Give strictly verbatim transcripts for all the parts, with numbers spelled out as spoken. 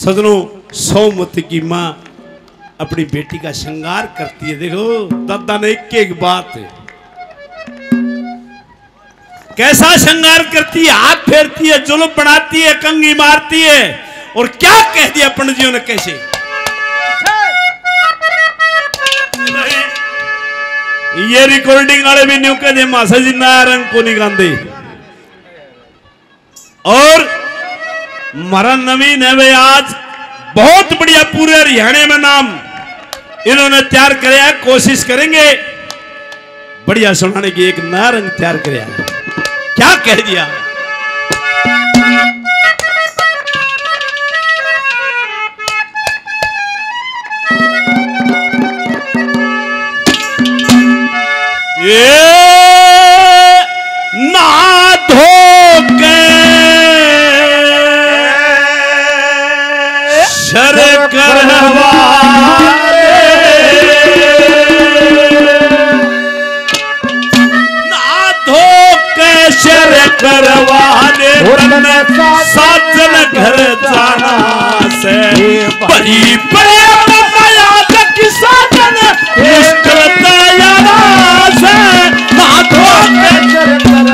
सदनों सौमति की माँ अपनी बेटी का श्रृंगार करती है। देखो दादा ने एक एक बात कैसा श्रृंगार करती है, हाथ फेरती है, जुलूप बनाती है, कंगी मारती है और क्या कह दिया पंडित जी ने, कैसे ये रिकॉर्डिंग वाले भी न्यू कह दे मासा जी नारायण कोनी गांधी और मारा नवीन है भाई आज बहुत बढ़िया पूरे हरियाणा में नाम इन्होंने तैयार कराया। कोशिश करेंगे बढ़िया सुनाने की, एक नारंग तैयार कराया क्या कह दिया। ये ना धोके शर करवारे ना धो के शर करवारे साथ न घर जाना से परी प्रेम याद की साधन से ना धो के शर करवारे साथ न घर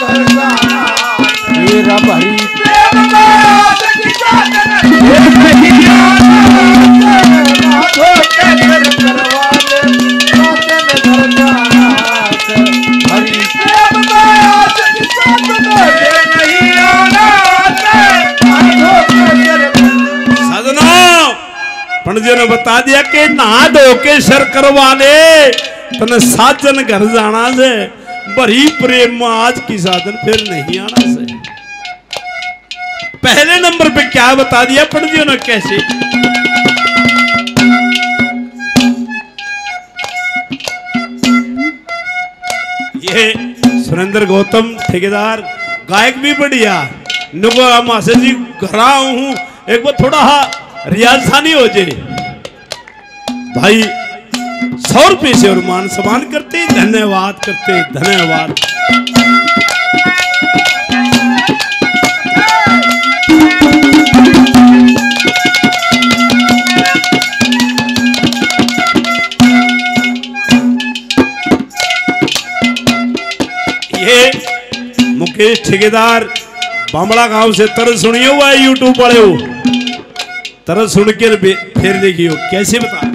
जाना मेरा भाई पंडित ने बता दिया कि नहा धो के शर करवा ले तने साजन घर जाना से बड़ी प्रेम आज की साधन फिर नहीं आना से। पहले नंबर पे क्या बता दिया पंडित जी ने, कैसे ये सुरेंद्र गौतम ठेकेदार गायक भी बढ़िया नुको मासे जी घरा हूं एक बार थोड़ा हा रियाजानी हो जाए भाई। सौ रुपये से और मान सम्मान करते धन्यवाद करते धन्यवाद। मुकेश ठेकेदार बामड़ा गांव से तरस सुनियो हुआ है यूट्यूब वाले हो तरस सुन के फिर देखियो कैसे बता।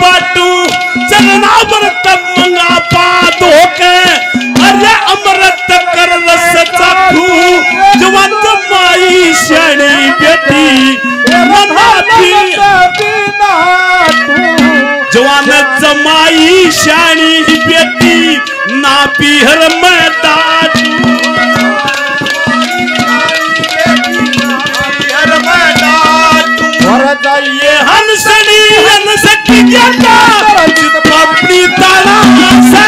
पाटू चलना व्रत मंगा पा दो के अरे अमृत कर रस चाखू जवन माई शैनी बेटी जवान जमाई शैनी बेटी ना पीहर में ये हंसनी हंस की जटा अपनी तारा से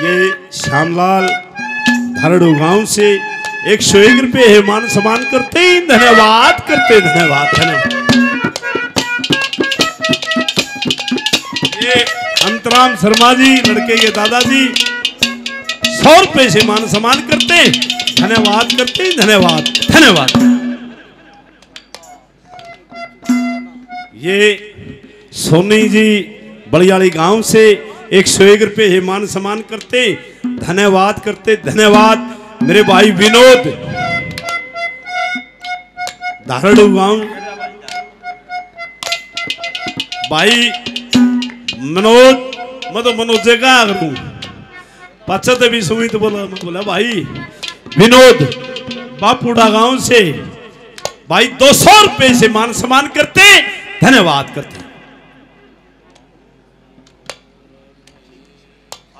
ये श्यामलाल धरड़ू गांव से एक सौ एक रुपये है मान सम्मान करते धन्यवाद करते धन्यवाद धन्यवाद। अंतराम शर्मा जी लड़के के दादाजी सौ रुपये से मान सम्मान करते धन्यवाद करते धन्यवाद धन्यवाद। ये सोनी जी बड़ियाली गांव से एक सौ एक रुपये है मान सम्मान करते धन्यवाद करते धन्यवाद। मेरे भाई विनोद धारणू गांव भाई मनोज मतलब मनोज का पाचा तभी सुमित बोला मैं बोला भाई विनोद बापूड़ा गांव से भाई दो सौ रुपये से मान सम्मान करते धन्यवाद करते।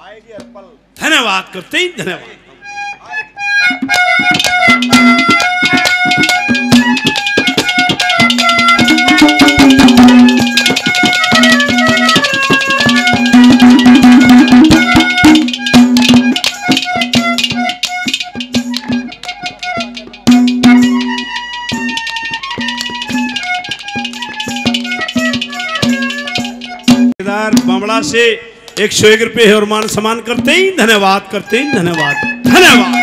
आएगी अर्पल धन्यवाद करते ही धन्यवाद। बमड़ा से एक सौ एक रुपये और मान सम्मान करते ही धन्यवाद करते ही धन्यवाद धन्यवाद।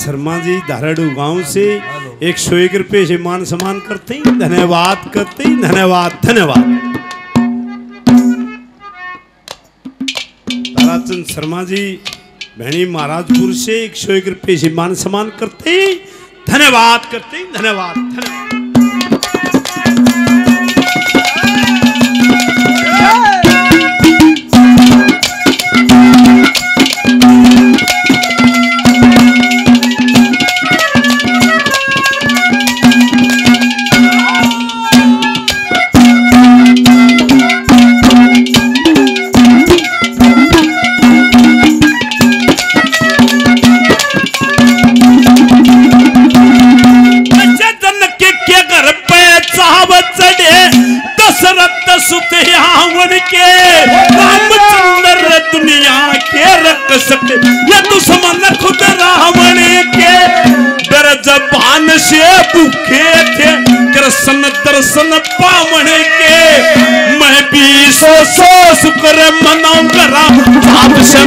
शर्मा जी धाराडू गांव से एक सौ एक रुपये से मान सम्मान करते ही धन्यवाद करते ही धन्यवाद धन्यवाद। ताराचंद शर्मा जी भैनी महाराजपुर से एक सौ एक रुपये से मान सम्मान करते ही धन्यवाद करते ही धन्यवाद धन्यवाद। दर्शन पावन के मैं भी सो सो शुक्र मनाऊंगा आप से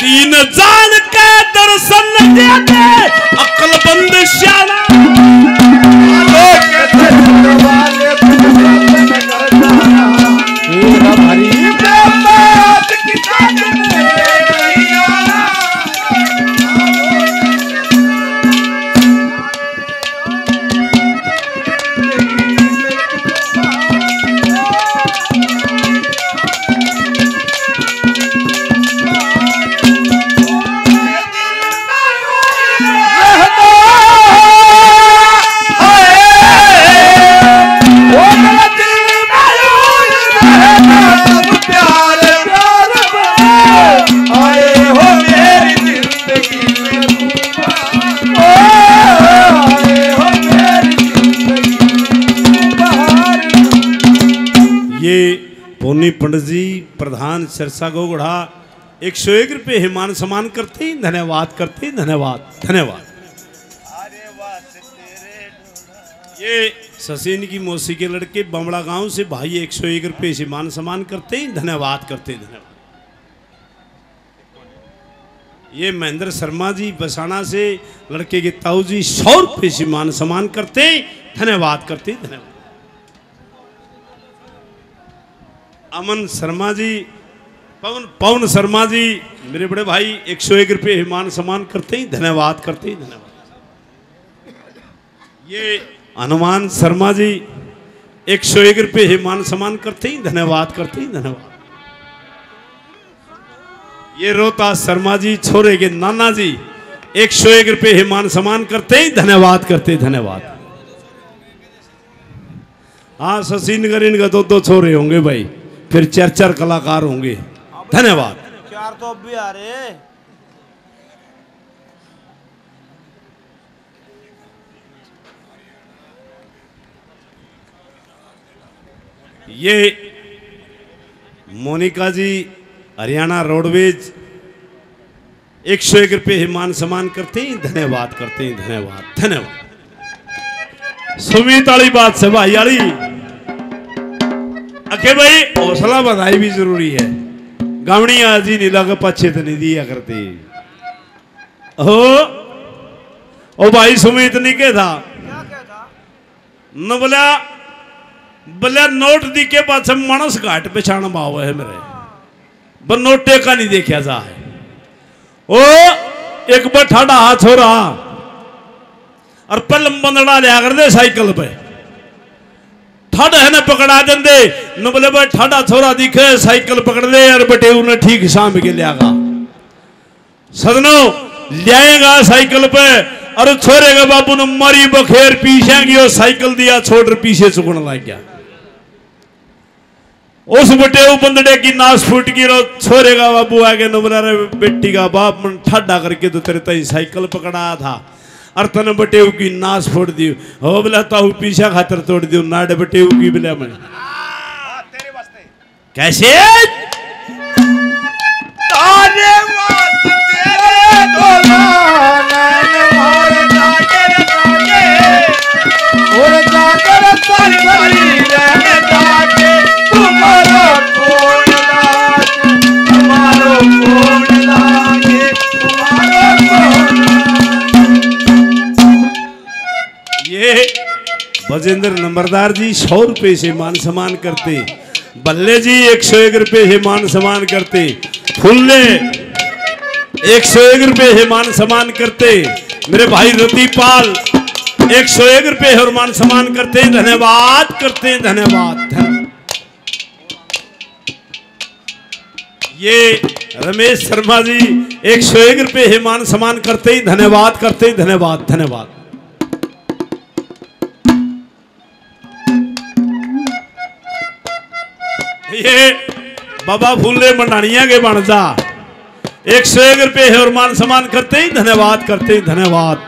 तीन जान के दर्शन दे दे अकलबंद श्याला पोनी पंडित जी प्रधान सिरसा गोघरा एक सौ एक रुपये ही मान सम्मान करते ही धन्यवाद करते ही धन्यवाद धन्यवाद। ये ससीन की मौसी के लड़के बमड़ा गांव से भाई एक सौ एक रुपये से मान सम्मान करते ही धन्यवाद करते धन्यवाद। ये महेंद्र शर्मा जी बसाना से लड़के के ताऊ जी सौ रुपये से मान सम्मान करते धन्यवाद करते धन्यवाद। अमन शर्मा जी पवन पवन शर्मा जी मेरे बड़े भाई एक सौ एक रुपये मान सम्मान करते ही धन्यवाद करते धन्यवाद। ये हनुमान शर्मा जी एक सौ एक रुपये ही मान सम्मान करते ही धन्यवाद करते ही धन्यवाद। ये रोता शर्मा जी छोरे के नाना जी एक सौ एक रुपये ही मान सम्मान करते ही धन्यवाद करते धन्यवाद। हाँ ससीन नगर इनका दो दो छोरे होंगे भाई, फिर चार चार कलाकार होंगे। धन्यवाद। चार तो अब भी आ रहे। ये मोनिका जी हरियाणा रोडवेज एक सौ एक रुपये मान सम्मान करते हैं धन्यवाद करते हैं धन्यवाद धन्यवाद। सुमित वाली बात से भाई यारी अके भाई हौसला बधाई भी जरूरी है। गावणी आजी नीला का पाछे तो नहीं दिया करते हो। ओ भाई सुमित नहीं कहता न बोला बल्ले नोट दी के बाद से मानस घाट पे छाण भाव है मेरे पर नोटे का नहीं देखा जा है। ओ एक बार ठाडा हाथ हो रहा और पर लंबा लिया कर दे साइकिल पे ठाडा है ना पकड़ा देंदे न बोले भाई ठाडा थोड़ा दिखे साइकिल पकड़ ले और बटे उन्हें ठीक शाम के लिया सदनो लियाएगा साइकिल पे अरे छोरे का बाबू ने मारी बखेर पीछेंगी और साइकिल दिया छोड़ पीछे चुकन लग गया। उस बटे बंदड़े की नाश फूट की छोरे का बाबू आगे नबला रे बेटी का बाप मन ठाडा करके तो तेरे तई साइकिल पकड़ाया था और तन बटेऊ की नाश फोड़ दी हो बोला ताऊ पीछा खातर तोड़ दियो नाडे बटेऊ की बोला मैं कैसे बाजेंद्र नंबरदार जी सौ रुपये से मान सम्मान करते, बल्ले जी एक सौ एक रुपये से मान सम्मान करते, फुल्ले एक सौ एक रुपये से मान सम्मान करते, मेरे भाई रतिपाल एक सौ एक रुपये और मान सम्मान करते धन्यवाद करते धन्यवाद। ये रमेश शर्मा जी एक सौ एक रुपये से मान सम्मान करते ही धन्यवाद करते धन्यवाद धन्यवाद। ये बाबा फूले मंडानिया के बनजा एक सौ एक रुपये और मान सम्मान करते ही धन्यवाद करते ही धन्यवाद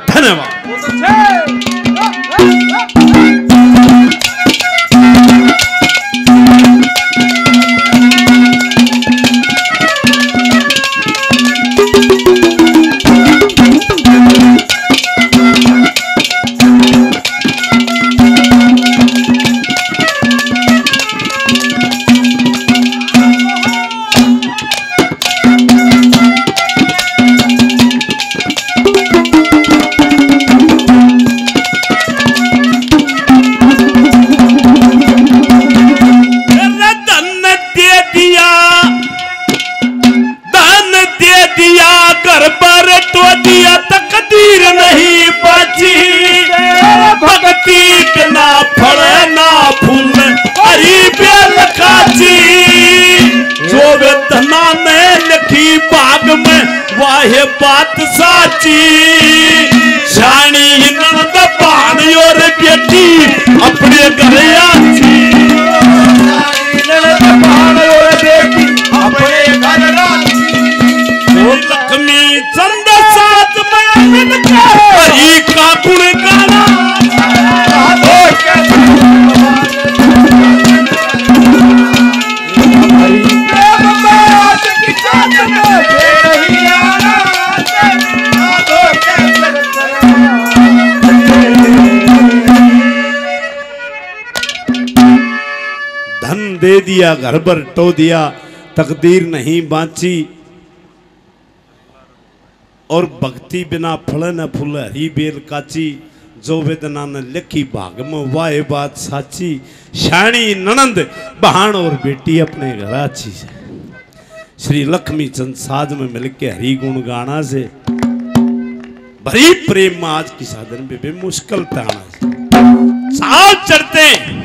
दे दिया घर पर टो दिया, तकदीर नहीं बाँची। और भक्ति बिना फल न फूल हरी बेल काची, जो वेदना न लिखी भाग में वाहे बात साची। शाणी ननंद बहान और बेटी अपने घर आची, श्री लक्ष्मी चंद साध में मिलके हरी गुण गाना से। भरी प्रेम आज की साधन में बेमुश्किल ताना से साथ चढ़ते हैं।